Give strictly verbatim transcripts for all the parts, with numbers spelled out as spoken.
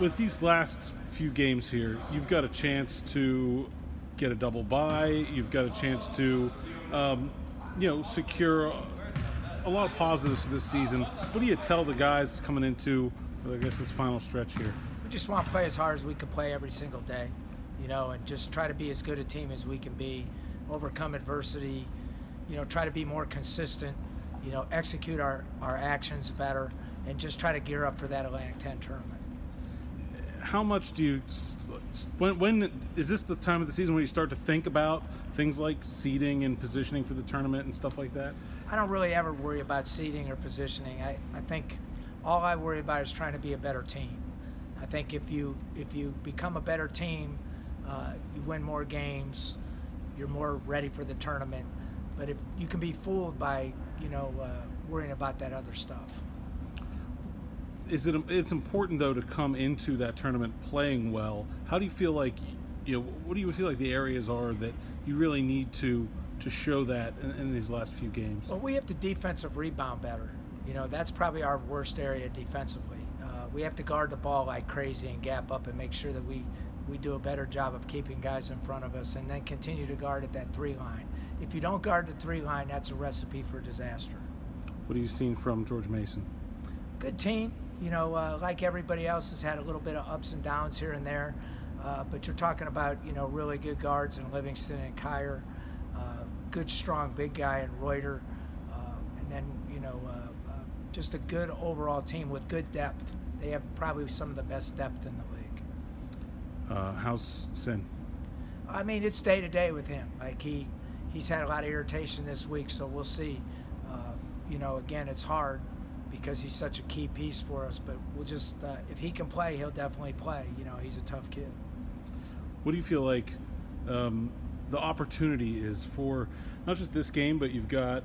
with these last few games here, you've got a chance to get a double bye. You've got a chance to, um, you know, secure a lot of positives for this season. What do you tell the guys coming into, I guess, this final stretch here? We just want to play as hard as we can play every single day, you know, and just try to be as good a team as we can be, overcome adversity, you know, try to be more consistent, you know, execute our, our actions better, and just try to gear up for that Atlantic ten tournament. How much do you, when, when is this the time of the season when you start to think about things like seeding and positioning for the tournament and stuff like that? I don't really ever worry about seeding or positioning. I, I think all I worry about is trying to be a better team. I think if you, if you become a better team, uh, you win more games, you're more ready for the tournament. But if you can be fooled by, you know, uh, worrying about that other stuff. Is it, it's important though to come into that tournament playing well. How do you feel like, you know, what do you feel like the areas are that you really need to to show that in, in these last few games? Well, we have to defensive rebound better. You know, that's probably our worst area defensively. Uh, we have to guard the ball like crazy and gap up and make sure that we we do a better job of keeping guys in front of us, and then continue to guard at that three line. If you don't guard the three line, that's a recipe for disaster. What have you seen from George Mason? Good team. You know, uh, like everybody else, has had a little bit of ups and downs here and there, uh, but you're talking about, you know, really good guards in Livingston and Kyer, uh, good strong big guy in Reuter, uh, and then, you know, uh, uh, just a good overall team with good depth. They have probably some of the best depth in the league. Uh, how's Sin? I mean, it's day to day with him. Like he, he's had a lot of irritation this week, so we'll see. Uh, you know, again, it's hard, because he's such a key piece for us, but we'll just, uh, if he can play, he'll definitely play. You know, he's a tough kid. What do you feel like um, the opportunity is for, not just this game, but you've got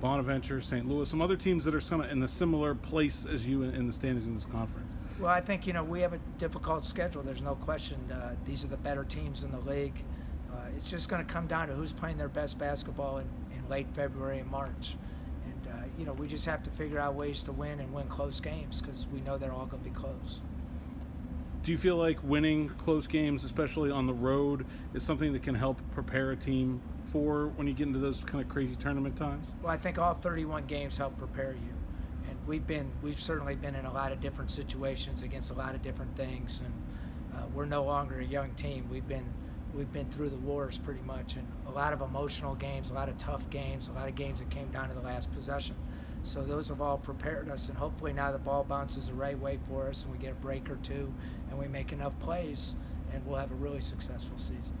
Bonaventure, Saint Louis, some other teams that are some in a similar place as you in, in the standings in this conference? Well, I think, you know, we have a difficult schedule. There's no question. Uh, these are the better teams in the league. Uh, it's just going to come down to who's playing their best basketball in, in late February and March. Uh, you know, we just have to figure out ways to win and win close games, because we know they're all going to be close. Do you feel like winning close games, especially on the road, is something that can help prepare a team for when you get into those kind of crazy tournament times? Well, I think all thirty-one games help prepare you, and we've been we've certainly been in a lot of different situations against a lot of different things, and uh, we're no longer a young team. We've been We've been through the wars pretty much, and a lot of emotional games, a lot of tough games, a lot of games that came down to the last possession. So those have all prepared us, and hopefully now the ball bounces the right way for us, and we get a break or two, and we make enough plays, and we'll have a really successful season.